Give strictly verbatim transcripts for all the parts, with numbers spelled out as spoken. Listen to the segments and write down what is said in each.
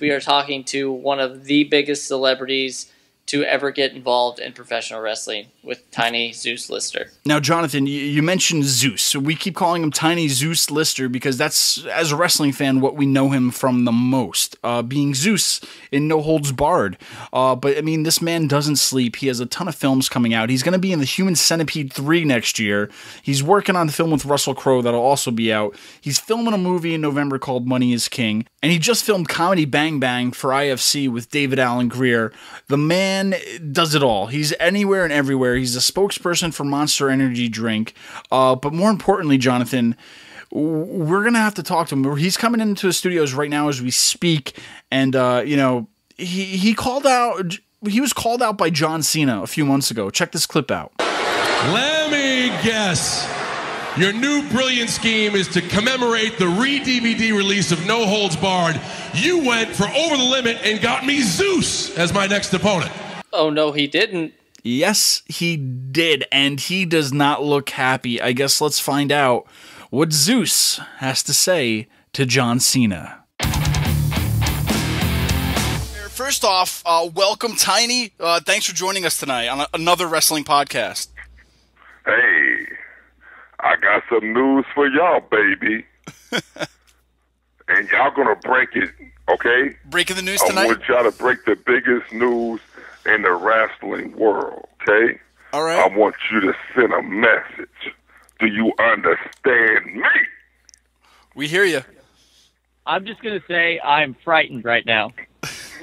We are talking to one of the biggest celebrities to ever get involved in professional wrestling with Tiny Zeus Lister. Now, Jonathan, you mentioned Zeus. So we keep calling him Tiny Zeus Lister because that's, as a wrestling fan, what we know him from the most, uh, being Zeus in No Holds Barred. Uh, but, I mean, this man doesn't sleep. He has a ton of films coming out. He's going to be in the Human Centipede three next year. He's working on the film with Russell Crowe that'll also be out. He's filming a movie in November called Money is King. And he just filmed Comedy Bang Bang for I F C with David Alan Grier. The man does it all. He's anywhere and everywhere. He's a spokesperson for Monster Energy Drink. Uh, but more importantly, Jonathan, we're going to have to talk to him. He's coming into the studios right now as we speak. And, uh, you know, he, he called out, he was called out by John Cena a few months ago. Check this clip out. Let me guess. Your new brilliant scheme is to commemorate the re-D V D release of No Holds Barred. You went for Over the Limit and got me Zeus as my next opponent. Oh, no, he didn't. Yes, he did, and he does not look happy. I guess let's find out what Zeus has to say to John Cena. First off, uh, welcome, Tiny. Uh, thanks for joining us tonight on a another wrestling podcast. Hey, I got some news for y'all, baby. And y'all going to break it, okay? Breaking the news tonight? I want y'all to break the biggest news in the wrestling world, okay? All right. I want you to send a message. Do you understand me? We hear you. I'm just going to say I'm frightened right now.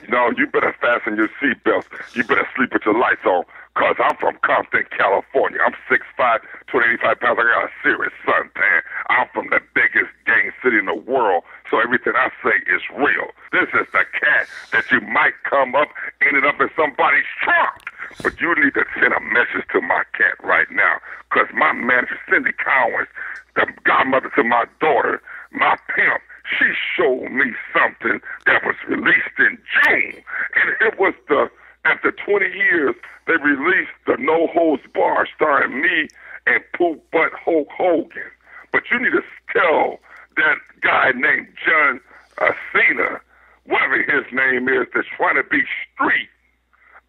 No, you better fasten your seatbelts. You better sleep with your lights on, because I'm from Compton, California. I'm six five, two hundred eighty-five pounds. I got a serious suntan. I'm from the biggest gang city in the world, so everything I say is real. This is the cat that you might come up, ended up in somebody's trunk. But you need to send a message to my cat right now, because my manager, Cindy Cowan, the godmother to my daughter, my pimp, she showed me something that was released in June. And it was the, after twenty years, they released the No Holds Barred starring me and Poop Butt Hulk Hogan. But you need to tell that guy named John uh, Cena, whatever his name is, that's trying to be street.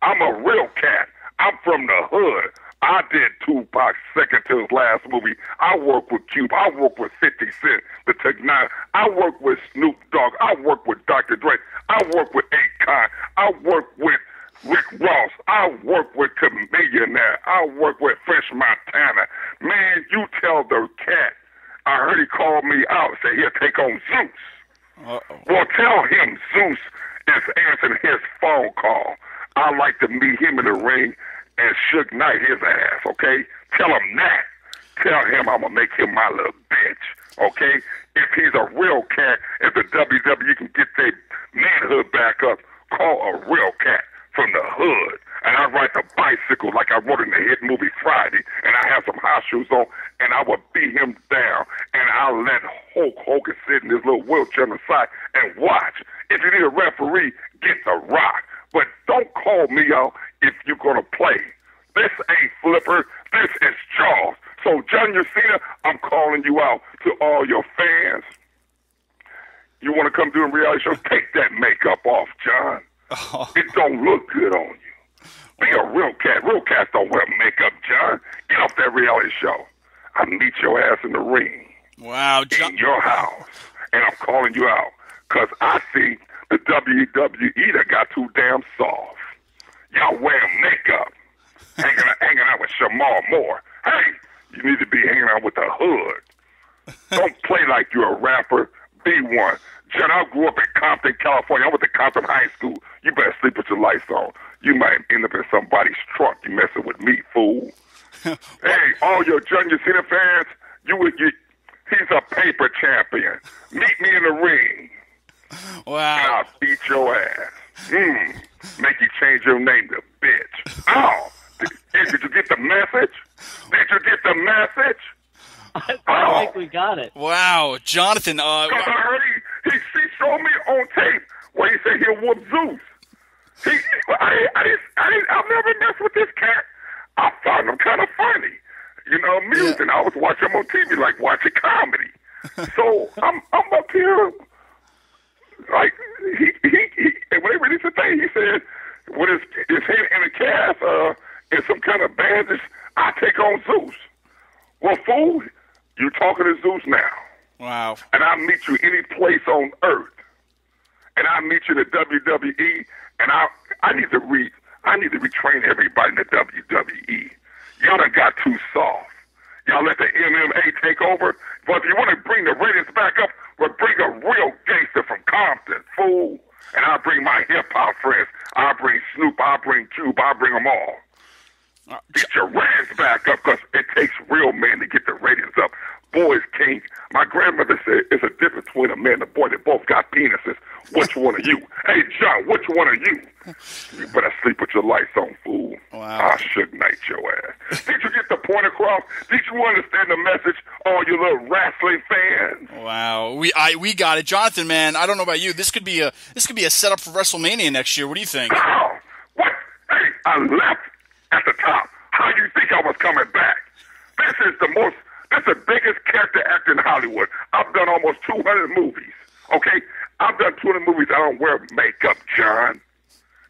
I'm a real cat. I'm from the hood. I did Tupac's second to his last movie. I worked with Cube. I worked with fifty Cent, the Tech Nine. I worked with Snoop Dogg. I worked with Doctor Dre. I worked with Akon. I worked with Rick Ross. I worked with Chameleonaire. I worked with Fresh Montana. Man, you tell the cat. I heard he called me out. Said he'll take on Zeus. Uh-oh. Well, tell him Zeus is answering his phone call. I like to meet him in the ring and Suge Knight his ass, okay? Tell him that. Tell him I'm going to make him my little bitch, okay? If he's a real cat, if the W W E can get their manhood back up, call a real cat from the hood. And I ride the bicycle like I rode in the hit movie Friday, and I have some high shoes on, and I will beat him down, and I'll let Hulk Hogan sit in his little wheelchair on the side and watch. If you need a referee, get The Rock. But don't call me out if you're going to play. This ain't Flipper. This is Jaws. So, John Cena, I'm calling you out to all your fans. You want to come do a reality show? Take that makeup off, John. Oh. It don't look good on you. Be a real cat. Real cats don't wear makeup, John. Get off that reality show. I meet your ass in the ring. Wow, John. In your house. And I'm calling you out because I see the W W E that got too damn soft. Y'all wearing makeup, hanging out, hanging out with Shamar Moore. Hey, you need to be hanging out with the hood. Don't play like you're a rapper. Be one. John, I grew up in Compton, California. I went to Compton High School. You better sleep with your lights on. You might end up in somebody's trunk. You messing with me, fool. Hey, all your John Cena fans, you would get. He's a paper champion. Meet me in the ring. Wow. I'll beat your ass. Mm. Make you change your name to bitch. Oh, did, did you get the message? Did you get the message? I, I oh. think we got it. Wow, Jonathan. Because uh, I heard he, he, he showed me on tape where he said he'll whoop Zeus. He, I, I, I, I've never messed with this cat. I found him kind of funny. You know, amusing. Yeah. I was watching him on T V like watching comedy. So I'm, I'm up here. like he he, he when they released the thing, he said with his his head in a cast uh, in some kind of bandage, I take on Zeus. Well, fool, you talking to Zeus now. Wow. And I'll meet you any place on earth. And I'll meet you in the W W E. And I I need to re I need to retrain everybody in the W W E. Y'all done got too soft. Y'all let the M M A take over. But if you want to bring the ratings back up, well, bring a real gangster from Compton, fool. And I'll bring my hip-hop friends. I'll bring Snoop. I'll bring Cube. I'll bring them all. Uh, get your ratings back up, because it takes real men to get the ratings up. Boys can't. My grandmother said it's a difference between a man and a boy. They both got penises. Which one are you? Hey, John, which one are you? You better sleep with your lights on, fool. Wow. I should knight your ass. Did you get the point across? Did you understand the message, all you little wrestling fans? Wow. We I we got it. Jonathan, man, I don't know about you. This could be a this could be a setup for WrestleMania next year. What do you think? Oh, what? Hey, I left at the top. How do you think I was coming back? This is the most That's the biggest character actor in Hollywood. I've done almost two hundred movies, okay? I've done two hundred movies. I don't wear makeup, John.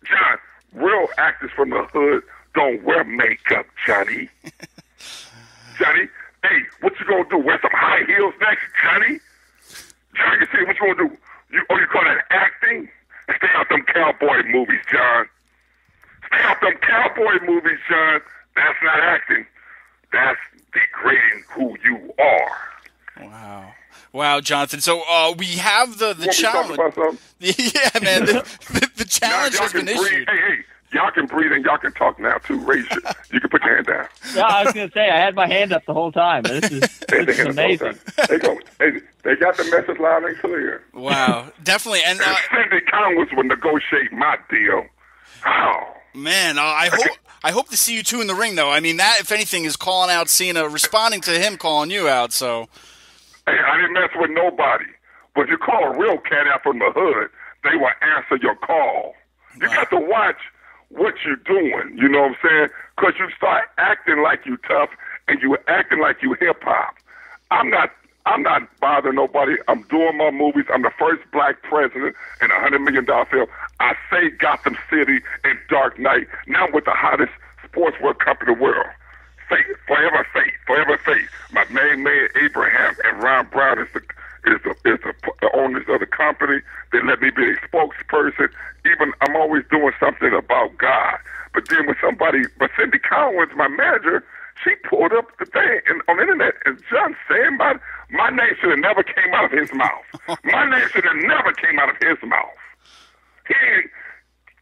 John, real actors from the hood don't wear makeup, Johnny. Johnny, hey, what you gonna do? Wear some high heels next, Johnny? Johnny, you see, what you gonna do? You, oh, you call that acting? Stay out them cowboy movies, John. Stay out them cowboy movies, John. That's not acting. That's degrading who you are. Wow. Wow, Jonathan. So uh, we have the, the challenge. Yeah, man. The, the, the challenge y'all, y'all has been breathe. issued. Hey, hey, y'all can breathe and y'all can talk now, too. Raise your, you can put your hand down. No, I was going to say, I had my hand up the whole time. This is, this is amazing. They, go, they, they got the message loud and clear. Wow. Definitely. And, uh, and Cindy Cowan will negotiate my deal. How? Oh. Man, uh, I hope... I hope to see you two in the ring, though. I mean, that, if anything, is calling out Cena, responding to him calling you out. So, hey, I didn't mess with nobody. But you call a real cat out from the hood, they will answer your call. You wow. got to watch what you're doing, you know what I'm saying? Because you start acting like you tough, and you acting like you hip-hop. I'm not I'm not bothering nobody. I'm doing my movies. I'm the first black president in a one hundred million dollar film. I say Gotham City and Dark Knight. Now with the hottest sportswear company in the world. Faith, forever faith, forever faith. My main man, Abraham, and Ron Brown is the is the, is the, the owners of the company. They let me be a spokesperson. Even I'm always doing something about God. But then with somebody, but Cindy Cowan's my manager, she pulled up the thing and, on the internet, and John saying, my, my name should have never came out of his mouth. My name should have never came out of his mouth. He ain't,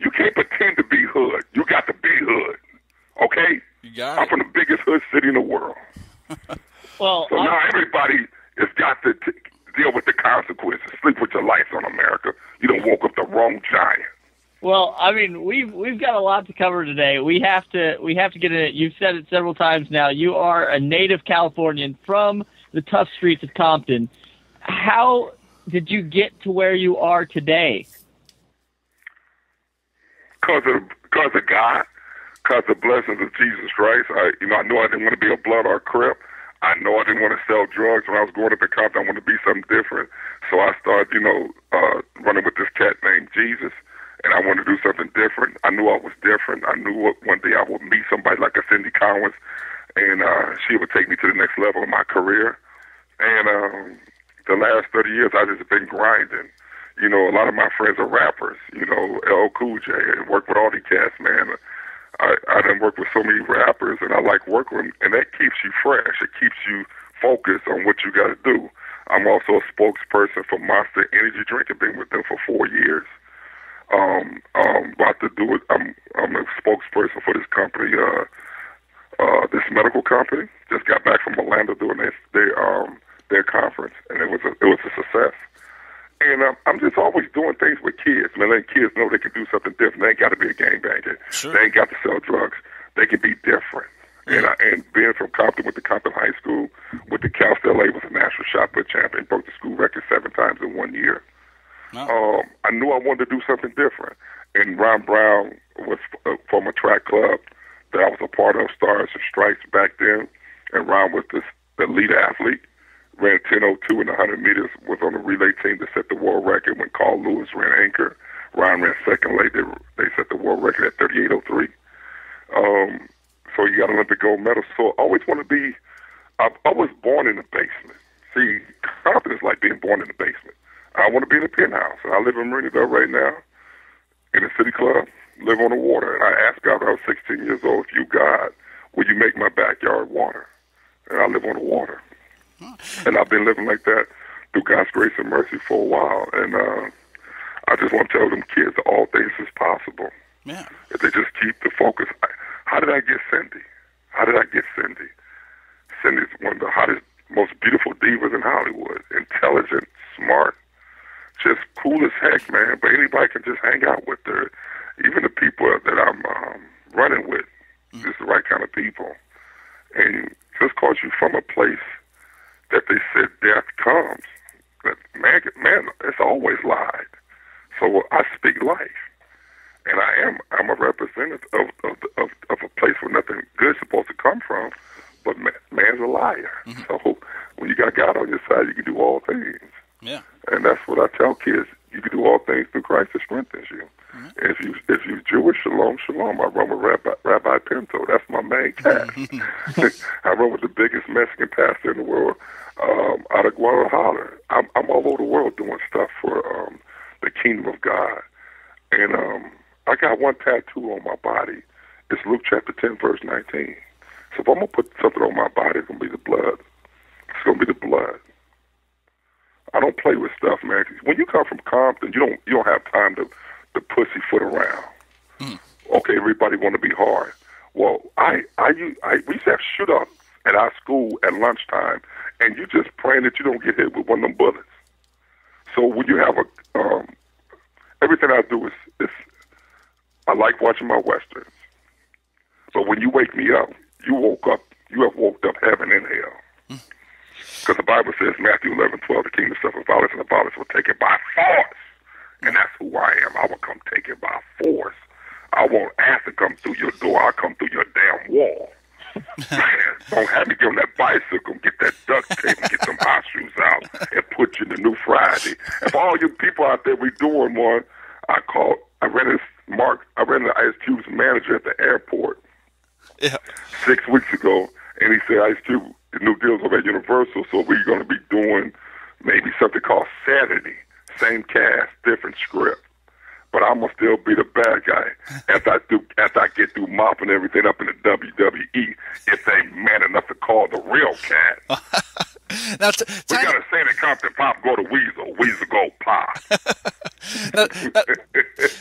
you can't pretend to be hood. You got to be hood, okay? You got I'm it. from the biggest hood city in the world. well, so I'm... now everybody has got to t deal with the consequences. Sleep with your lights on, America. You done woke up the wrong giant. Well, I mean, we've we've got a lot to cover today. We have to we have to get in it. You've said it several times now. You are a native Californian from the tough streets of Compton. How did you get to where you are today? Because of because of God, because of the blessings of Jesus Christ. I you know I knew I didn't want to be a blood or a crip. I know I didn't want to sell drugs when I was growing up in Compton. I wanted to be something different. So I started you know uh, running with this cat named Jesus. And I wanted to do something different. I knew I was different. I knew one day I would meet somebody like a Cindy Collins, and uh, she would take me to the next level of my career. And um, the last thirty years, I've just been grinding. You know, a lot of my friends are rappers. You know, L Cool J, and work with all the cats, man. I I done worked with so many rappers, and I like working with them. And that keeps you fresh. It keeps you focused on what you got to do. I'm also a spokesperson for Monster Energy Drink. I've been with them for four years. Um, I'm about to do it. I'm, I'm a spokesperson for this company, uh, uh, this medical company. Just got back from Orlando doing their their, um, their conference, and it was a, it was a success. And um, I'm just always doing things with kids, man. Letting kids know they can do something different. They ain't got to be a gangbanger. Sure. They ain't got to sell drugs. They can be different. And I, and being from Compton with the Compton High School, with the Cal State L A, was a national shot put champion. Broke the school record seven times in one year. No. Um, I knew I wanted to do something different. And Ron Brown was uh, from a track club that I was a part of, Stars and Stripes back then. And Ron was this, the lead athlete. ran ten oh two in one hundred meters, was on the relay team that set the world record when Carl Lewis ran anchor. Ron ran second late. They, they set the world record at thirty-eight oh three. Um, so you got Olympic gold medal. So I always want to be, I, I was born in the basement. See, confidence like being born in the basement. I want to be in the penthouse. I live in Marinaville right now, in a city club, live on the water. And I asked God when I was sixteen years old, if you, God, will you make my backyard water? And I live on the water. And I've been living like that through God's grace and mercy for a while. And uh, I just want to tell them kids that all things is possible. Yeah. If they just keep the focus. I, how did I get Cindy? How did I get Cindy? Cindy's one of the hottest, most beautiful divas in Hollywood. Intelligent, smart, just cool as heck, man. But anybody can just hang out with her. Even the people that I'm um, running with, mm-hmm. just the right kind of people. And just cause you from a place that they said death comes. That man, man, it's always lied. So I speak life, and I am I'm a representative of of, of, of a place where nothing good's supposed to come from. But man, man's a liar. Mm-hmm. So when you got God on your side, you can do all things. Yeah. And that's what I tell kids: you can do all things through Christ that strengthens you. Mm-hmm. If you if you Jewish, shalom, shalom. I run with Rabbi, Rabbi Pinto. That's my main cat. I run with the biggest Mexican pastor in the world, um, out of Guadalajara. I'm, I'm all over the world doing stuff for um, the kingdom of God. And um, I got one tattoo on my body. It's Luke chapter ten, verse nineteen. So if I'm gonna put something on my body, it's gonna be the blood. It's gonna be the blood. I don't play with stuff, man. When you come from Compton, you don't you don't have time to, to pussyfoot around. Mm. Okay, everybody want to be hard. Well, I I, I we used to have shoot-ups at our school at lunchtime, and you just praying that you don't get hit with one of them bullets. So when you have a um, everything I do is, is I like watching my westerns. But when you wake me up, you woke up. You have woke up heaven and hell. Because the Bible says, Matthew eleven twelve, the kingdom is suffered violence, and the violence will take it by force. And that's who I am. I will come take it by force. I won't ask to come through your door. I'll come through your damn wall. Man, don't have me get on that bicycle, get that duct tape, and get them high shoes out, and put you in the new Friday. And for all you people out there, we doing one. I called, I ran into Mark, I ran into Ice Cube's manager at the airport yeah. six weeks ago, and he said, Ice Cube, the new deals over at Universal, so we're going to be doing maybe something called Saturday. Same cast, different script. But I'm going to still be the bad guy after I, do, after I get through mopping everything up in the W W E if they ain't man enough to call the real cat. Now, t- we got to say that Compton Pop go to Weasel. Weasel go Pop. now, now,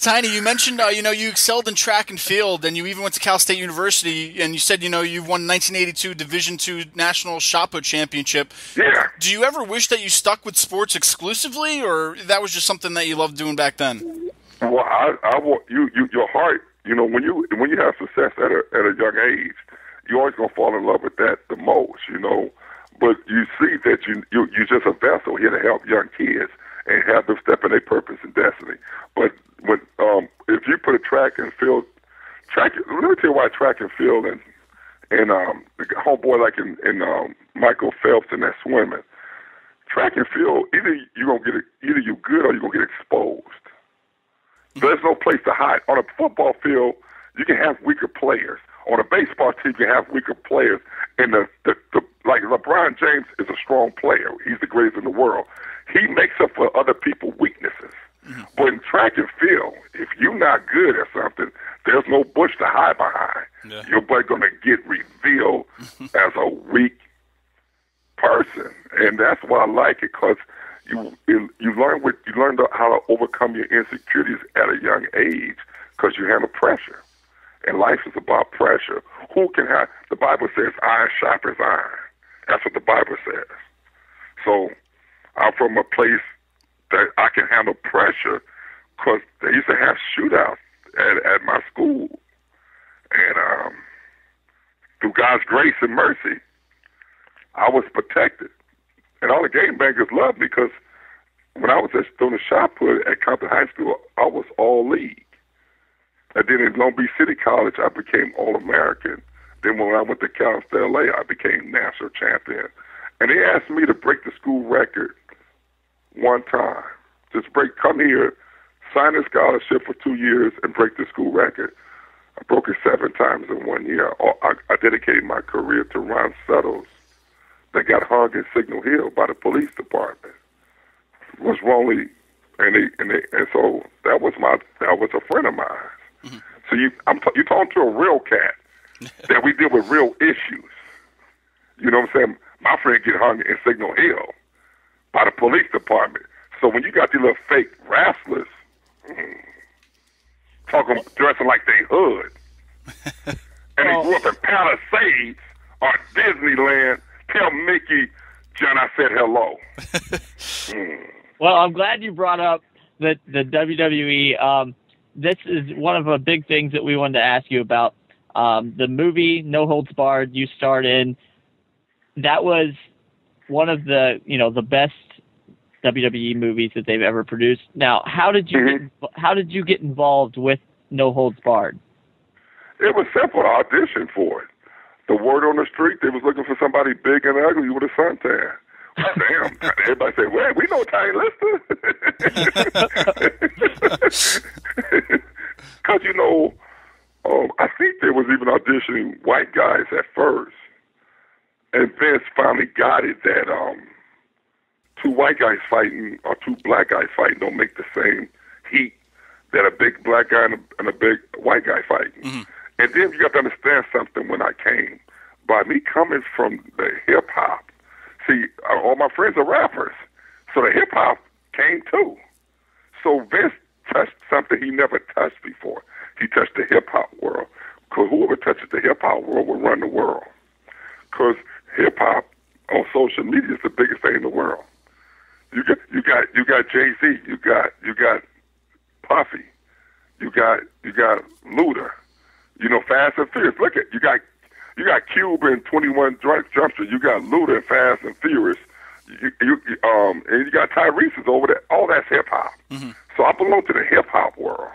Tiny, you mentioned, uh, you know, you excelled in track and field, and you even went to Cal State University, and you said, you know, you won nineteen eighty-two Division two National Shot Put Championship. Yeah. Do you ever wish that you stuck with sports exclusively, or that was just something that you loved doing back then? Well, I, I you, you, your heart, you know, when you when you have success at a at a young age, you're always gonna fall in love with that the most, you know. But you see that you, you, you're just a vessel here to help young kids and have them step in their purpose and destiny. But when, um, if you put a track and field, track, let me tell you why track and field and, and um, the homeboy like in, in um, Michael Phelps and that swimming, track and field, either you're going to get, either you good or you're going to get exposed. There's no place to hide. On a football field, you can have weaker players. On a baseball team, you have weaker players. And the, the, the like LeBron James is a strong player. He's the greatest in the world. He makes up for other people's weaknesses. Mm-hmm. But in track and field, if you're not good at something, there's no bush to hide behind. Yeah. You're but going to get revealed as a weak person, and that's why I like it because you you learn what you learn how to overcome your insecurities at a young age because you handle pressure. And life is about pressure. Who can have, the Bible says, iron sharpens iron. That's what the Bible says. So I'm from a place that I can handle pressure because they used to have shootouts at, at my school. And um, through God's grace and mercy, I was protected. And all the game bangers loved me because when I was just doing a shot put at Compton High School, I was all league. And then at Long Beach City College, I became All-American. Then when I went to Cal State L A, I became national champion. And they asked me to break the school record one time. Just break, come here, sign a scholarship for two years and break the school record. I broke it seven times in one year. I, I dedicated my career to Ron Settles that got hung in Signal Hill by the police department. It was wrongly, and they, and they, and so that was my, that was a friend of mine. Mm-hmm. So you, I'm t- you're talking to a real cat that we deal with real issues. You know what I'm saying? My friend get hung in Signal Hill by the police department. So when you got these little fake wrestlers mm, talking, dressing like they hood, and they grew up in Palisades or Disneyland, tell Mickey, John, I said hello. mm. Well, I'm glad you brought up the the W W E. Um, this is one of the big things that we wanted to ask you about. Um, the movie No Holds Barred you starred in. That was one of the, you know, the best W W E movies that they've ever produced. Now, how did you mm-hmm. get, how did you get involved with No Holds Barred? It was simple. I auditioned for it. The word on the street, they was looking for somebody big and ugly with a suntan. Damn! Everybody said, "Well, we know Tiny Lister," because you know, um, I think there was even auditioning white guys at first. And Vince finally got it that um, two white guys fighting or two black guys fighting don't make the same heat that a big black guy and a, and a big white guy fighting. Mm-hmm. And then you got to understand something when I came. By me coming from the hip-hop, see, all my friends are rappers, so the hip-hop came too. So Vince touched something he never touched before. He touched the hip-hop world, because whoever touches the hip-hop world will run the world. Because hip-hop on social media is the biggest thing in the world. You got you got you got Jay-Z, you got you got Puffy, you got you got Luda, you know, Fast and Furious. Look at you got you got Cube and twenty-one Jump Street, you got Luda and Fast and Furious, you, you um and you got Tyrese's over there. All that's hip-hop. Mm-hmm. So I belong to the hip-hop world.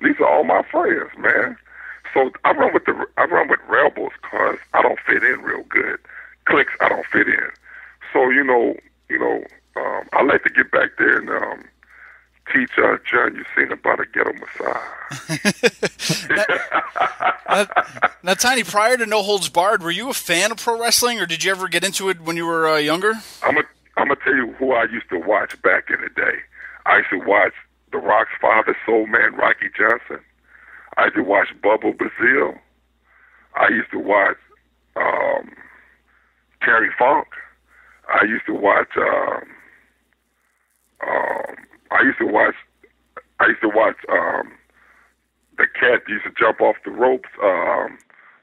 And these are all my friends, man. So I run with the I run with rebels because I don't fit in real good. Clicks I don't fit in. So you know you know um, I like to get back there and um, teach uh, John. You seen about a ghetto massage. now, now, now, Tiny, prior to No Holds Barred, were you a fan of pro wrestling, or did you ever get into it when you were uh, younger? I'm a, I'm gonna tell you who I used to watch back in the day. I used to watch The Rock's father, Soul Man Rocky Johnson. I used to watch Bubba Bazille. I used to watch um, Terry Funk. I used to watch. Um, um, I used to watch. I used to watch um, the cat that used to jump off the ropes. Um,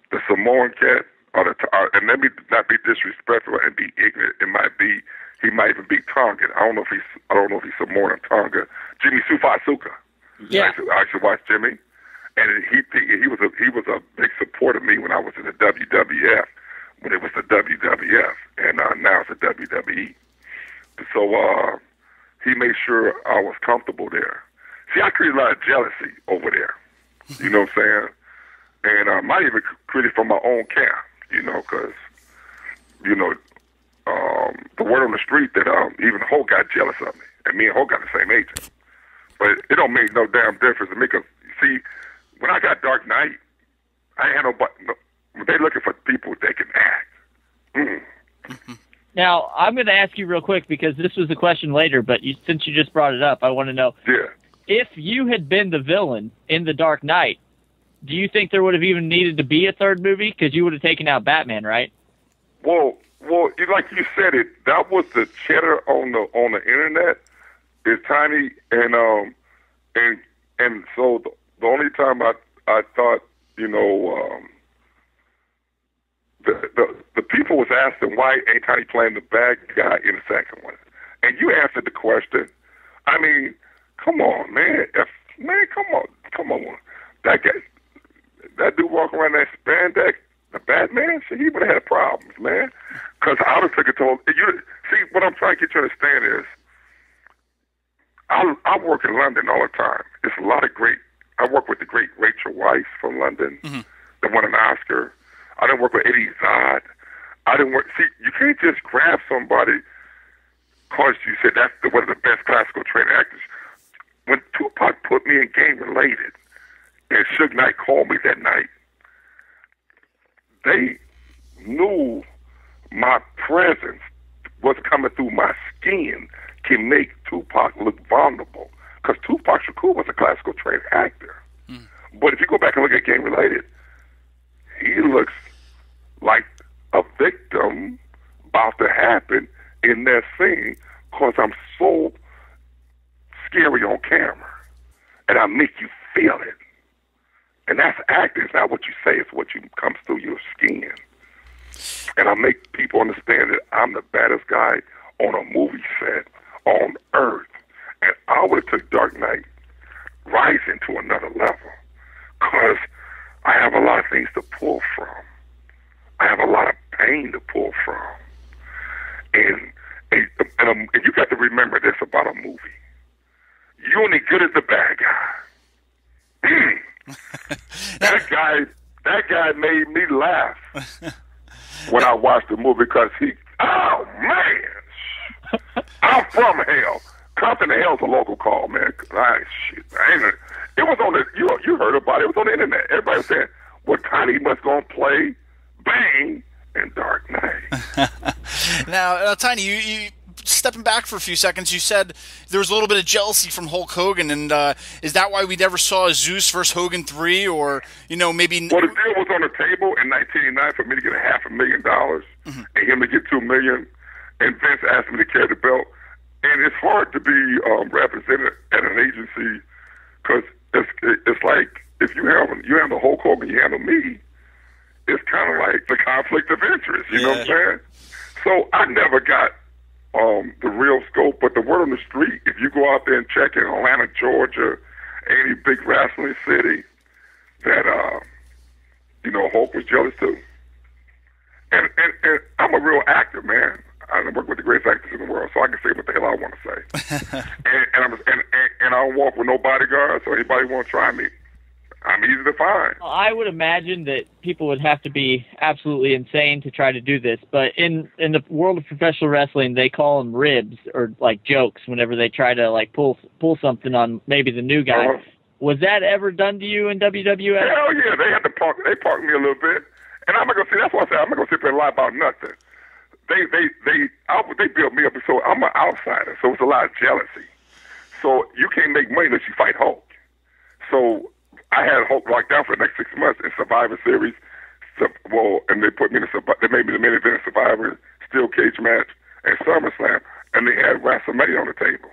the Samoan cat, or the uh, and let me not be disrespectful and be ignorant. It might be he might even be Tongan. I don't know if he's I don't know if he's Samoan or Tongan. Jimmy Sufasuka. Yeah. I used to, I used to watch Jimmy. And he he was a he was a big supporter of me when I was in the W W F, when it was the W W F, and uh, now it's the W W E. So uh, he made sure I was comfortable there. See, I created a lot of jealousy over there, you know what I'm saying? And um, I even created from my own camp, you know, because you know um, the word on the street that um, even Hulk got jealous of me, and me and Hulk got the same agent, but it don't make no damn difference to me, because see. When I got Dark Knight, I had nobody. No, they're looking for people that can act. Mm. Now, I'm going to ask you real quick because this was a question later, but you, since you just brought it up, I want to know. Yeah. If you had been the villain in The Dark Knight, do you think there would have even needed to be a third movie? Because you would have taken out Batman, right? Well, well, like you said it, that was the cheddar on the on the internet. It's Tiny, and um, and and so. The, The only time I I thought, you know, um, the, the the people was asking why ain't Tiny playing the bad guy in the second one, and you answered the question. I mean, come on, man, if, man, come on, come on, that guy, that dude walking around that spandex, the Batman, shit, he would have had problems, man, because I would have took it to you. See, what I'm trying to get you to understand is, I I work in London all the time. It's a lot of great. I work with the great Rachel Weisz from London, mm-hmm. that won an Oscar. I done work with Eddie Izzard. I didn't work. See, you can't just grab somebody because you said that's the, one of the best classical trained actors. When Tupac put me in Game Related, and Suge Knight called me that night, they knew my presence, what's coming through my skin, can make Tupac look vulnerable. Because Tupac Shakur was a classical trained actor. Mm. But if you go back and look at Game Related, he looks like a victim about to happen in that scene because I'm so scary on camera. And I make you feel it. And that's acting. It's not what you say. It's what you comes through your skin. And I make people understand that I'm the baddest guy on a movie set on earth. And I would have took Dark Knight Rising to another level because I have a lot of things to pull from. I have a lot of pain to pull from. And, and, and, um, and you got to remember this about a movie. You're only good as the bad guy. that guy that guy made me laugh when I watched the movie because he, oh, man, I'm from hell. Compton Hell's a local call, man. I, shit, I ain't, it was on the, you, you heard about it. It was on the internet. Everybody was saying, well, Tiny must gonna play Bang and Dark Knight. Now, uh, Tiny, you, you stepping back for a few seconds, you said there was a little bit of jealousy from Hulk Hogan, and uh, is that why we never saw Zeus versus Hogan three, or, you know, maybe... Well, the deal was on the table in nineteen eighty-nine for me to get a half a million dollars mm-hmm. and him to get two million, and Vince asked me to carry the belt. And it's hard to be um, represented at an agency because it's, it's like if you handle, you handle Hulk Hogan, you handle me, it's kind of like the conflict of interest, you yeah. know what I'm saying? So I never got um, the real scope, but the word on the street, if you go out there and check in Atlanta, Georgia, any big wrestling city, that, uh, you know, Hulk was jealous too. And, and, and I'm a real actor, man. I work with the greatest actors in the world, so I can say what the hell I want to say. and, and, I'm, and, and, and I don't walk with no bodyguard, so anybody want to try me, I'm easy to find. I would imagine that people would have to be absolutely insane to try to do this, but in, in the world of professional wrestling, they call them ribs or, like, jokes whenever they try to, like, pull pull something on maybe the new guy. Uh, Was that ever done to you in W W F? Hell yeah, they had to park, they parked me a little bit. And I'm not going to say, that's why I said I'm not going to sit there and lie about nothing. They they they I, they built me up, so I'm an outsider. So it's a lot of jealousy. So you can't make money unless you fight Hulk. So I had Hulk locked down for the next six months in Survivor Series. So, well, and they put me in a, they made me the main event of Survivor, Steel Cage match, and SummerSlam, and they had WrestleMania on the table.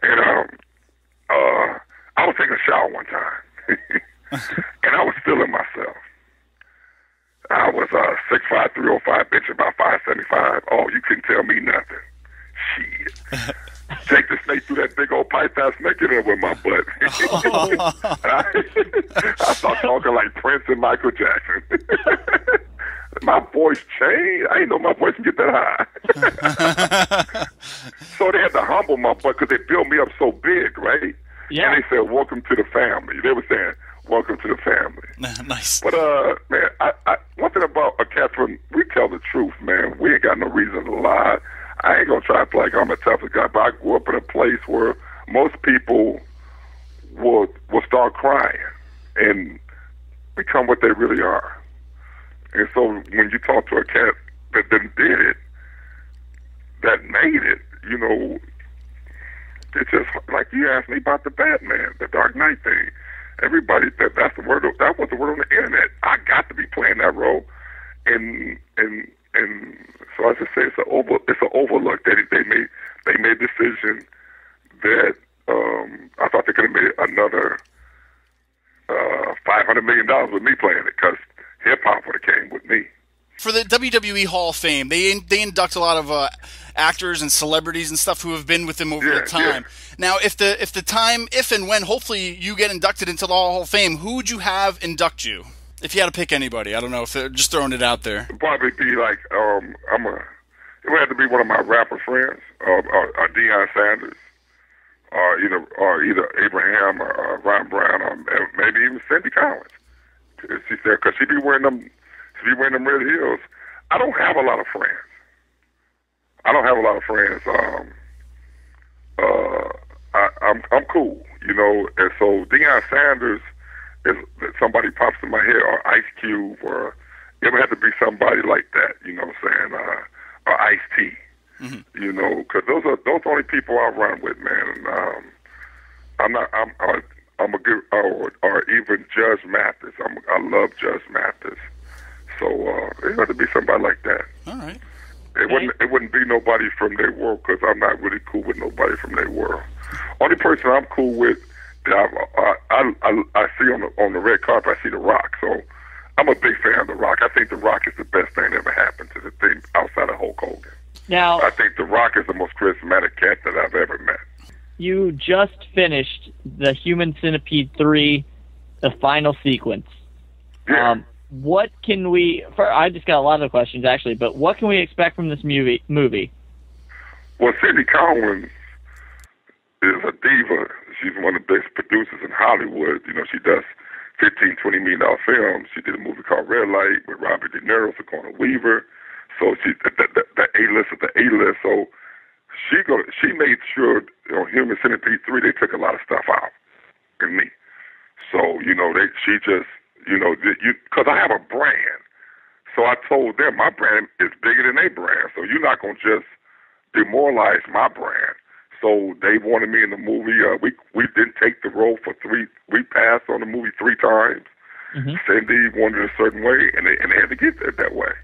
And um, uh, I was taking a shower one time, and I was feeling myself. I was uh, six five, three oh five, bitch, about five seventy-five. Oh, you couldn't tell me nothing. Shit. Take the snake through that big old python snake in there with my butt. I, I started talking like Prince and Michael Jackson. My voice changed. I didn't know my voice would get that high. So they had to humble my butt because they built me up so big, right? Yeah. And they said, welcome to the family. They were saying, welcome to the family. Nice. But, uh, man, I, I, one thing about uh, Catherine, we tell the truth, man. We ain't got no reason to lie. I ain't going to try to play like I'm a toughest guy, but I grew up in a place where most people will, will start crying and become what they really are. And so when you talk to a cat that didn't did it, that made it, you know, it's just like you asked me about the Batman, the Dark Knight thing. Everybody that that's the word. That was the word on the internet. I got to be playing that role, and and and so I just say it's an over. It's an overlook. They they made they made a decision that um, I thought they could have made another uh, five hundred million dollars with me playing it because hip hop would have came with me. For the W W E Hall of Fame, they they induct a lot of uh, actors and celebrities and stuff who have been with them over yeah, the time. Yeah. Now, if the if the time, if and when, hopefully you get inducted into the Hall of Fame, who would you have induct you? If you had to pick anybody, I don't know if they're just throwing it out there. It'd probably be like um, I'm a. It would have to be one of my rapper friends, or uh, uh, uh, Deion Sanders, or either or either Abraham or uh, Ron Brown, or maybe even Cindy Cowan. She's there because she'd be wearing them. If you wear them red heels, I don't have a lot of friends. I don't have a lot of friends. Um, uh, I, I'm I'm cool, you know. And so Deion Sanders is somebody pops in my head, or Ice Cube, or it would have to be somebody like that, you know what I'm saying? Uh, or Ice T, mm-hmm. you know, because those are those are the only people I run with, man. And, um, I'm not. I'm. I'm I'm a good, or, or even Judge Mathis. I'm, I love Judge Mathis. So uh, it had to be somebody like that. All right. It okay. wouldn't. It wouldn't be nobody from their world, because I'm not really cool with nobody from their world. Only person I'm cool with that I I, I, I, I see on the on the red carpet, I see The Rock. So I'm a big fan of The Rock. I think The Rock is the best thing that ever happened to the thing outside of Hulk Hogan. Now I think The Rock is the most charismatic cat that I've ever met. You just finished the Human Centipede three, the final sequence. Yeah. Um, what can we... For, I just got a lot of questions, actually, but what can we expect from this movie? movie? Well, Cindy Cowan is a diva. She's one of the best producers in Hollywood. You know, she does fifteen, twenty million dollar films. She did a movie called Red Light with Robert De Niro, Sigourney Weaver. So she the, the, the A-list of the A-list. So... She go. She made sure on you know, Human Centipede three they took a lot of stuff out in me. So you know they. She just you know you because I have a brand. So I told them my brand is bigger than their brand. So you're not gonna just demoralize my brand. So they wanted me in the movie. Uh, we we didn't take the role for three. We passed on the movie three times. Mm-hmm. Cindy wanted it a certain way, and they and they had to get that that way.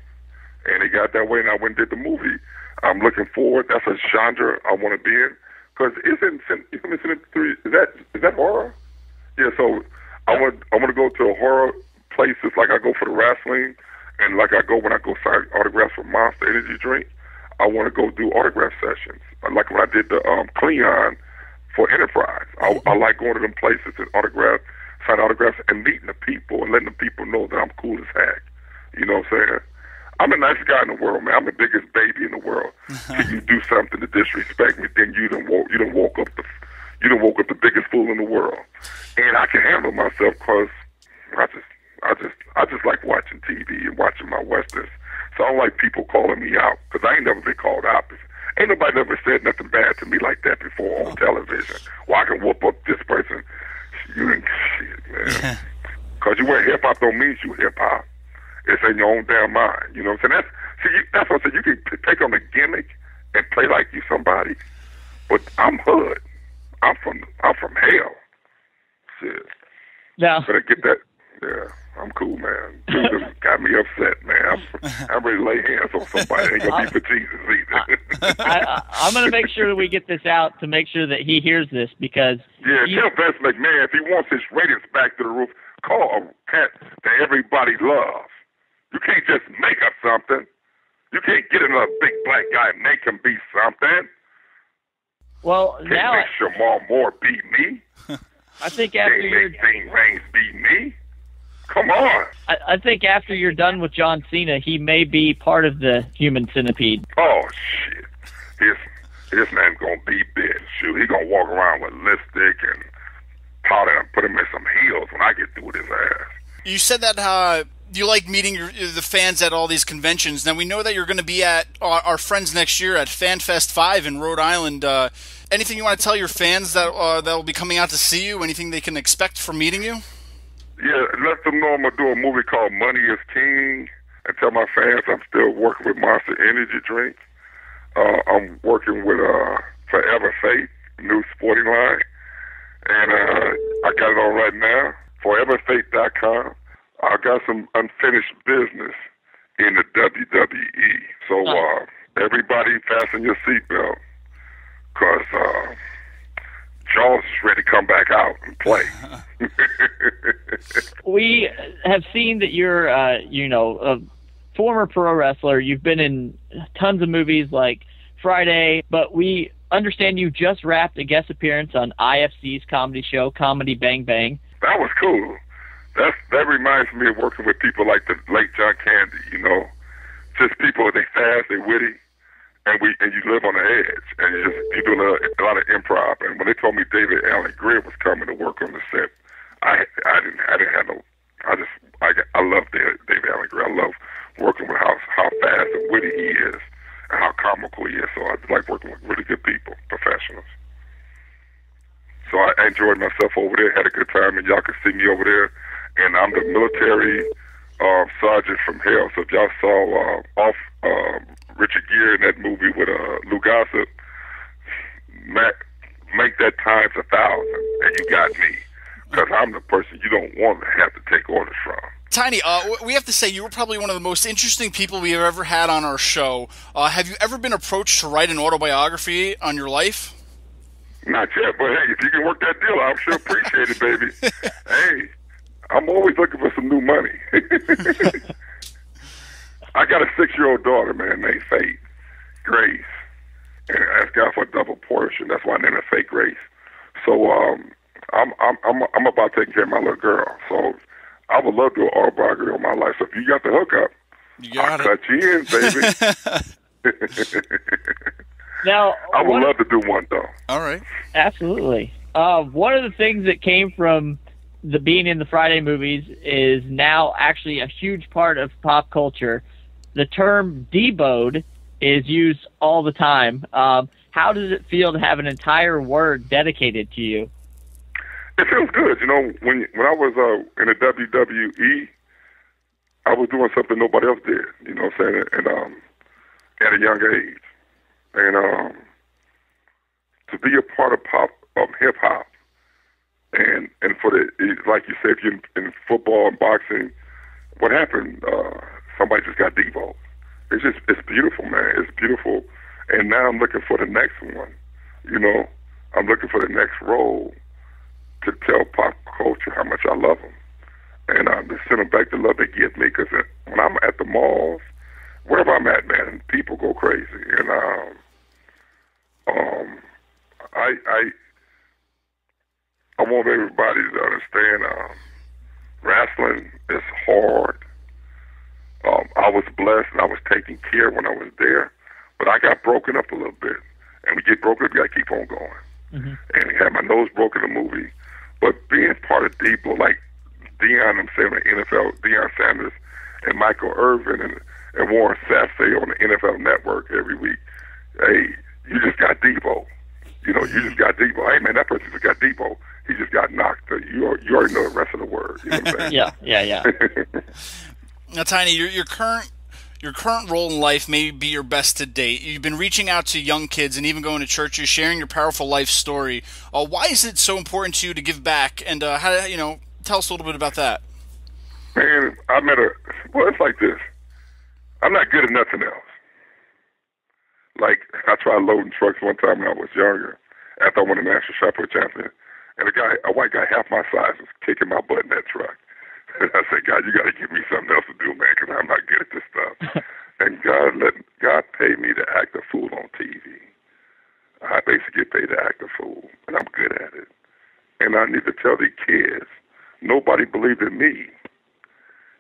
And they got that way, and I went and did the movie. I'm looking forward. That's a genre I want to be in. Because isn't Human Centipede three, is that, is that horror? Yeah, so I want I want to go to horror places like I go for the wrestling and like I go when I go sign autographs for Monster Energy Drink. I want to go do autograph sessions. Like when I did the um, Cleon for Enterprise. I, I like going to them places and autograph, sign autographs and meeting the people and letting the people know that I'm cool as heck. You know what I'm saying? I'm the nicest guy in the world, man. I'm the biggest baby in the world. If you do something to disrespect me, then you don't walk. You don't walk up the. You don't walk up the biggest fool in the world. And I can handle myself because I just, I just, I just like watching T V and watching my westerns. So I don't like people calling me out because I ain't never been called out. Ain't nobody ever said nothing bad to me like that before on television. Well, I can whoop up this person. You ain't shit, man. Because you wear hip hop don't mean you hip hop. It's in your own damn mind, you know what I'm saying? That's, see, you, that's what I said. You can take on a gimmick and play like you somebody, but I'm hood. I'm from I'm from hell. Shit. Yeah. Better get that. Yeah, I'm cool, man. Dude, got me upset, man. I'm, I'm ready to lay hands on somebody. Ain't gonna be for Jesus either. I, I, I'm gonna make sure that we get this out to make sure that he hears this because yeah, he, tell Vince McMahon if he wants his ratings back to the roof, call a cat that everybody loves. You can't just make up something. You can't get another big black guy and make him be something. Well, can't now make Shamar Moore be me. I think after you're Bing Raines be me. Come on. I, I think after you're done with John Cena, he may be part of the Human Centipede. Oh shit! His his name's gonna be Bitch. Shoot, he gonna walk around with lipstick and powder and put him in some heels when I get through with his ass. You said that how. Uh... You like meeting your, the fans at all these conventions. Now, we know that you're going to be at our, our friends next year at FanFest five in Rhode Island. Uh, anything you want to tell your fans that uh, that will be coming out to see you? Anything they can expect from meeting you? Yeah, let them know I'm going to do a movie called Money is King. And tell my fans I'm still working with Monster Energy Drink. Uh, I'm working with uh, Forever Fate, new sporting line. And uh, I got it on right now, forever fate dot com. I got some unfinished business in the W W E. So uh, everybody fasten your seatbelt because uh, Jaws is ready to come back out and play. We have seen that you're, uh, you know, a former pro wrestler. You've been in tons of movies like Friday, but we understand you just wrapped a guest appearance on I F C's comedy show, Comedy Bang Bang. That was cool. That's, that reminds me of working with people like the late John Candy, you know, just people, they fast, they witty, and we and you live on the edge, and you, just, you do a lot, a lot of improv. And when they told me David Alan Grier was coming to work on the set, I I didn't I didn't have no, I just I I love David Alan Grier. I love working with how, how fast and witty he is and how comical he is. So I like working with really good people, professionals. So I enjoyed myself over there, had a good time, and y'all can see me over there. And I'm the military uh, sergeant from hell. So if y'all saw uh, off uh, Richard Gere in that movie with uh, Lou Gossett, Matt, make that times a thousand, and you got me. Because I'm the person you don't want to have to take orders from. Tiny, uh, we have to say you were probably one of the most interesting people we have ever had on our show. Uh, have you ever been approached to write an autobiography on your life? Not yet, but hey, if you can work that deal, I'm sure appreciate it, baby. Hey, I'm always looking for some new money. I got a six-year-old daughter, man, named Faith Grace. And I asked God for a double portion. That's why I named her Faith Grace. So, um... I'm I'm I'm I'm about taking care of my little girl, so I would love to do an autobiography on my life. So if you got the hookup, you got I'll it. Cut you in, baby. Now I would love to do one though. All right, absolutely. Uh, one of the things that came from the being in the Friday movies is now actually a huge part of pop culture. The term Deeboed is used all the time. Um, how does it feel to have an entire word dedicated to you? It feels good. You know, when when I was uh, in the W W E, I was doing something nobody else did, you know what I'm saying, and um, at a young age. And um, to be a part of pop, of hip-hop, and, and for the, like you said, if you're in football and boxing, what happened, uh, somebody just got Deebo. It's just, it's beautiful, man. It's beautiful. And now I'm looking for the next one, you know. I'm looking for the next role to tell pop culture how much I love them. And I just send them back the love they give me, because when I'm at the malls, wherever I'm at, man, people go crazy. And um, um, I, I I want everybody to understand um, wrestling is hard. Um, I was blessed and I was taken care of when I was there, but I got broken up a little bit. And we get broken up, you got to keep on going. Mm-hmm. And had my nose broken in the movie. But being part of Deebo, like Deion, I'm saying, the N F L, Deion Sanders and Michael Irvin and, and Warren Sapp say on the N F L Network every week, hey, you just got Deebo. You know, you just got Deebo. Hey, man, that person just got Deebo. He just got knocked. You, you already know the rest of the word. You know what I'm saying? Yeah, yeah, yeah. Now, Tiny, your, your current... Your current role in life may be your best to date. You've been reaching out to young kids and even going to churches, sharing your powerful life story. Uh, why is it so important to you to give back? And uh, how you know? Tell us a little bit about that. Man, I met a well. It's like this. I'm not good at nothing else. Like I tried loading trucks one time when I was younger. After I won the national shopper champion, and a guy, a white guy half my size, was kicking my butt in that truck. And I said, God, you got to give me something else to do, man, because I'm not good at this stuff. And God let God paid me to act a fool on T V. I basically get paid to act a fool, and I'm good at it. And I need to tell the kids, nobody believed in me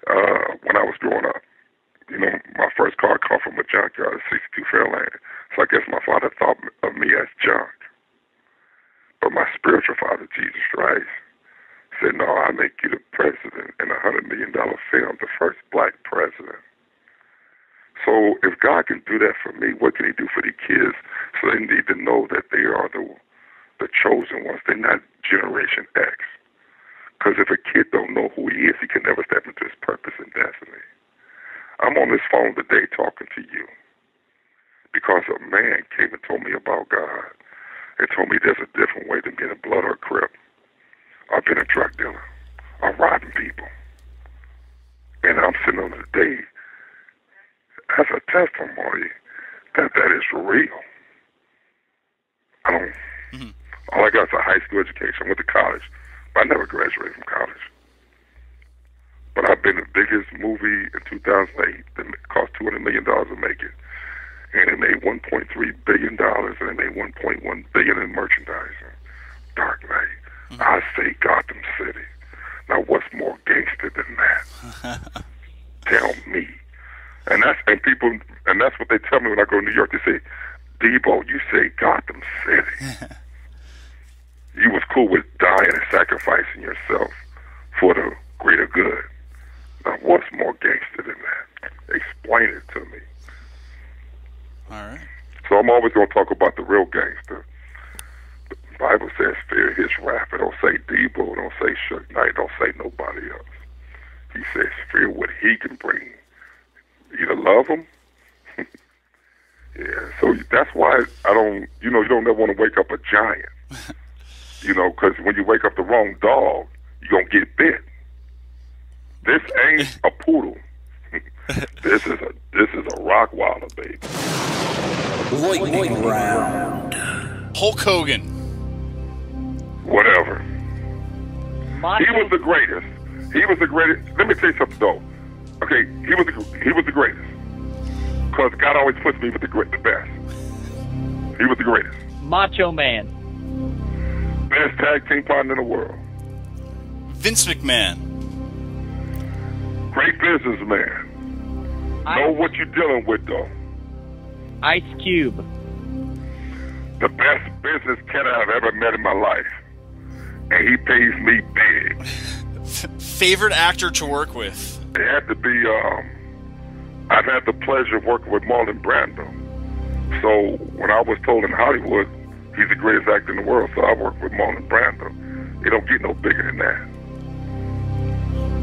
uh, when I was growing up. You know, my first car come from a junkyard at sixty-two Fairland. So I guess my father thought of me as junk. But my spiritual father, Jesus Christ, said, no, I'll make you the president in a one hundred million dollar film, the first black president. So if God can do that for me, what can he do for the kids? So they need to know that they are the, the chosen ones. They're not Generation X. Because if a kid don't know who he is, he can never step into his purpose and destiny. I'm on this phone today talking to you because a man came and told me about God and told me there's a different way than being a blood or a crip. I've been a drug dealer. I'm robbing people. And I'm sitting on the day as a testimony that that is real. I don't, mm-hmm. All I got is a high school education. I went to college, but I never graduated from college. But I've been the biggest movie in two thousand eight that cost two hundred million dollars to make it. And it made one point three billion dollars, and it made one point one billion dollars in merchandising. Dark Knight. I say Gotham City. Now, what's more gangster than that? Tell me. And that's and people and that's what they tell me when I go to New York. They say, Deebo, you say Gotham City. You was cool with dying and sacrificing yourself for the greater good. Now, what's more gangster than that? Explain it to me. All right. So I'm always going to talk about the real gangster. The Bible says, fear his wrath. It don't say Deebo. It don't say Suge Knight. It don't say nobody else. He says, fear what he can bring. Either love him. Yeah, so that's why I don't, you know, you don't ever want to wake up a giant. You know, because when you wake up the wrong dog, you're going to get bit. This ain't a poodle. This is a this is a Rockwaller, baby. Lightning round. Hulk Hogan. Whatever. Michael. He was the greatest. He was the greatest. Let me tell you something though. Okay, he was the, he was the greatest. Because God always puts me with the great, the best. He was the greatest. Macho Man. Best tag team partner in the world. Vince McMahon. Great businessman. Ice. Know what you're dealing with, though. Ice Cube. The best business cat I've ever met in my life. And he pays me big. Favorite actor to work with? It had to be, um, I've had the pleasure of working with Marlon Brando. So when I was told in Hollywood, he's the greatest actor in the world, so I worked with Marlon Brando. It don't get no bigger than that.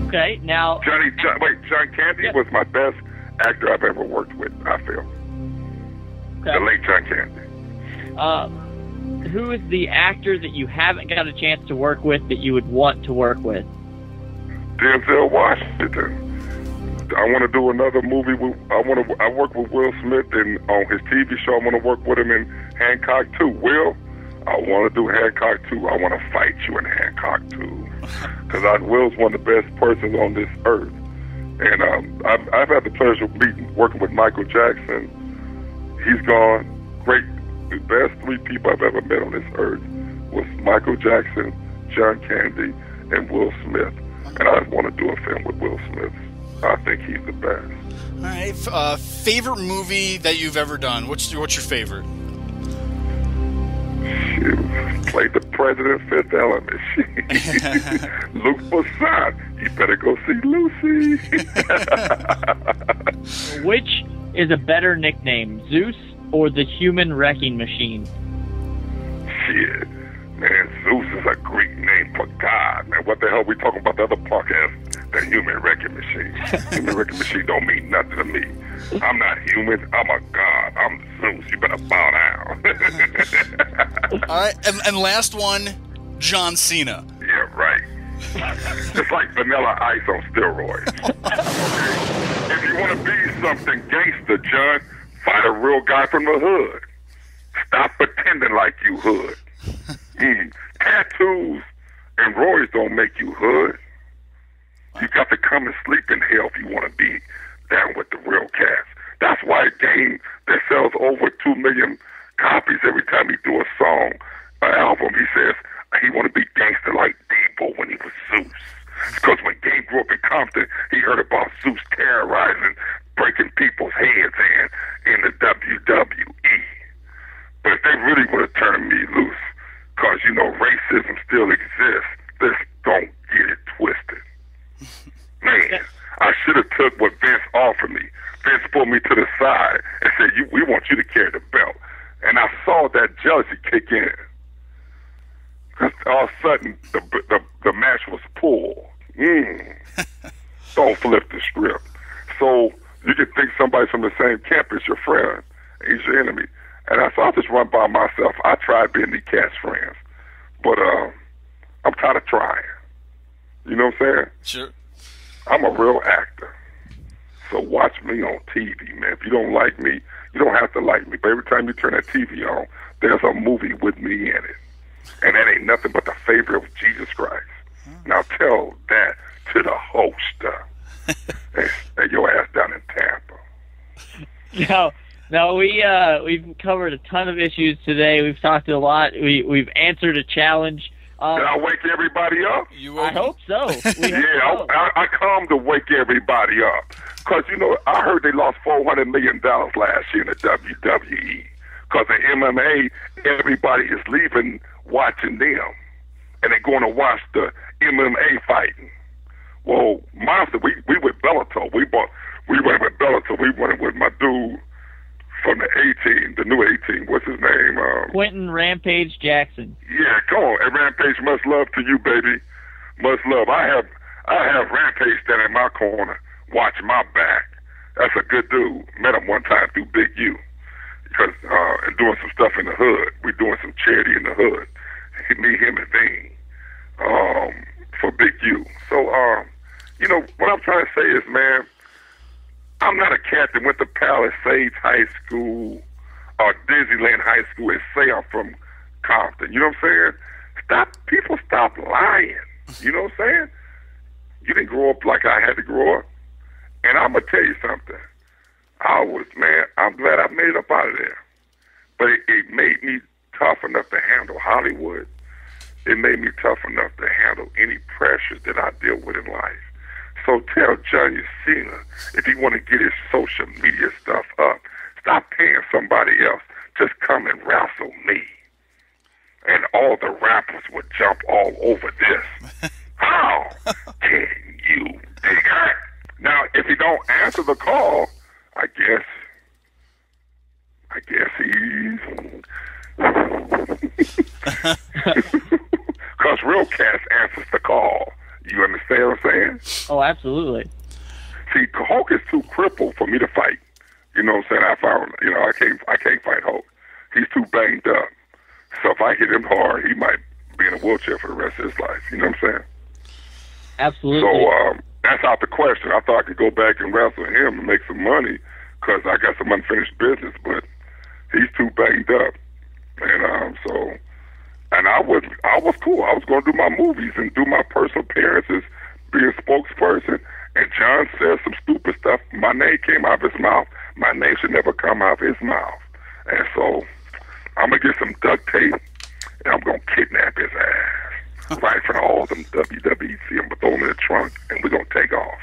Okay, now Johnny, John, wait, John Candy yeah. was my best actor I've ever worked with, I feel. Okay. The late John Candy. Uh, who is the actor that you haven't got a chance to work with that you would want to work with? Denzel Washington. I want to do another movie. With, I want to. I work with Will Smith and on his T V show. I want to work with him in Hancock too. Will. I want to do Hancock too. I want to fight you in Hancock too. Because I Will's one of the best persons on this earth. And um, I've, I've had the pleasure of meeting, working with Michael Jackson. He's gone great. The best three people I've ever met on this earth was Michael Jackson, John Candy, and Will Smith. And I want to do a film with Will Smith. I think he's the best. All right. Uh, favorite movie that you've ever done? What's, what's your favorite? Played the president, Fifth Element. Luke Besson. You better go see Lucy. Which is a better nickname, Zeus or the Human Wrecking Machine? Shit. Man, Zeus is a Greek name for God, man. What the hell are we talking about the other podcast? The Human Wrecking Machine. Human Wrecking Machine don't mean nothing to me. I'm not human. I'm a god. I'm Zeus. You better bow down. All right. And, and last one, John Cena. Yeah, right. It's like Vanilla Ice on steroids. Okay. If you want to be something gangster, John, fight a real guy from the hood. Stop pretending like you hood. Mm. Tattoos and roids don't make you hood. You got to come and sleep in hell if you want to be down with the real cast. That's why a game that sells over two million copies every time he do a song, an album, he says he want to be gangster like Deebo when he was Zeus. Because when Gabe grew up in Compton, he heard about Zeus terrorizing, breaking people's heads in in the W W E. But if they really want to turn me loose, because, you know, racism still exists, this don't get it twisted. Man, I should have took what Vince offered me. Vince pulled me to the side and said, you, we want you to carry the belt. And I saw that jealousy kick in. Because all of a sudden, the, the, the match was pulled. Mm. Don't flip the script. So you can think somebody from the same camp is your friend. He's your enemy. And I thought I'll just run by myself. I tried being the cat's friends. But uh, I'm tired of trying. You know what I'm saying? Sure. I'm a real actor. So watch me on T V, man. If you don't like me, you don't have to like me. But every time you turn that T V on, there's a movie with me in it. And that ain't nothing but the favor of Jesus Christ. Hmm. Now tell that to the host. Uh, and, and your ass down in Tampa. No. No, we, uh, we've covered a ton of issues today. We've talked a lot. We, we've answered a challenge. Um, Did I wake everybody up? You I hope so. We yeah, hope so. I, I come to wake everybody up. Because, you know, I heard they lost four hundred million dollars last year in the W W E. Because in M M A, everybody is leaving watching them. And they're going to watch the M M A fighting. Well, Monster, we, we with Bellator. We bought, we went with Bellator. We went with my dude from the A-Team, the new A-Team. What's his name? Um, Quentin Rampage Jackson. Yeah, come on. And Rampage, much love to you, baby. Much love. I have I have Rampage standing in my corner, watch my back. That's a good dude. Met him one time through Big U. Because, uh, and doing some stuff in the hood. We're doing some charity in the hood. Me, him, and Dean. Um, for Big U. So, um, you know, what I'm trying to say is, man, I'm not a cat that went to Palace, Sage High School, or Disneyland High School and say I'm from Compton. You know what I'm saying? Stop. People stop lying. You know what I'm saying? You didn't grow up like I had to grow up. And I'm going to tell you something. I was, man, I'm glad I made it up out of there. But it, it made me tough enough to handle Hollywood. It made me tough enough to handle any pressures that I deal with in life. So tell John Cena, if he want to get his social media stuff up, stop paying somebody else. Just come and wrestle me. And all the rappers would jump all over this. How can you dig it? Now, if he don't answer the call, I guess, I guess he's, because real cats answers the call. You understand what I'm saying? Oh, absolutely. See, Hulk is too crippled for me to fight. You know what I'm saying? I found, you know, I can't, I can't fight Hulk. He's too banged up. So if I hit him hard, he might be in a wheelchair for the rest of his life. You know what I'm saying? Absolutely. So, um. that's out the question. I thought I could go back and wrestle him and make some money because I got some unfinished business, but he's too banged up. And um, so, and I was I was cool. I was going to do my movies and do my personal appearances, be a spokesperson. And John said some stupid stuff. My name came out of his mouth. My name should never come out of his mouth. And so I'm going to get some duct tape, and I'm going to kidnap his ass. Right for all them W W E, I'm going to throw him in the trunk, and we're going to take off.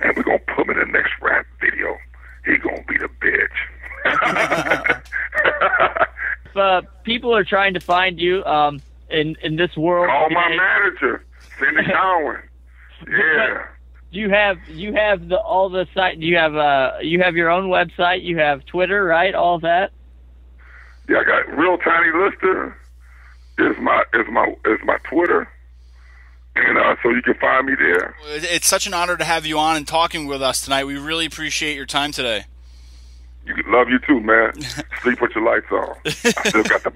And we're going to put him in the next rap video. He's going to be the bitch. If uh, people are trying to find you um, in, in this world... Call my it, manager, Cindy Cowan. Yeah. Do you have, you have the, all the site? Do you have, uh, you have your own website? You have Twitter, right? All that? Yeah, I got Real Tiny Lister. Is my is my is my Twitter, and uh, so you can find me there. It's such an honor to have you on and talking with us tonight. We really appreciate your time today. You love you too, man. Sleep with your lights on. I still got the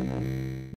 bicycle.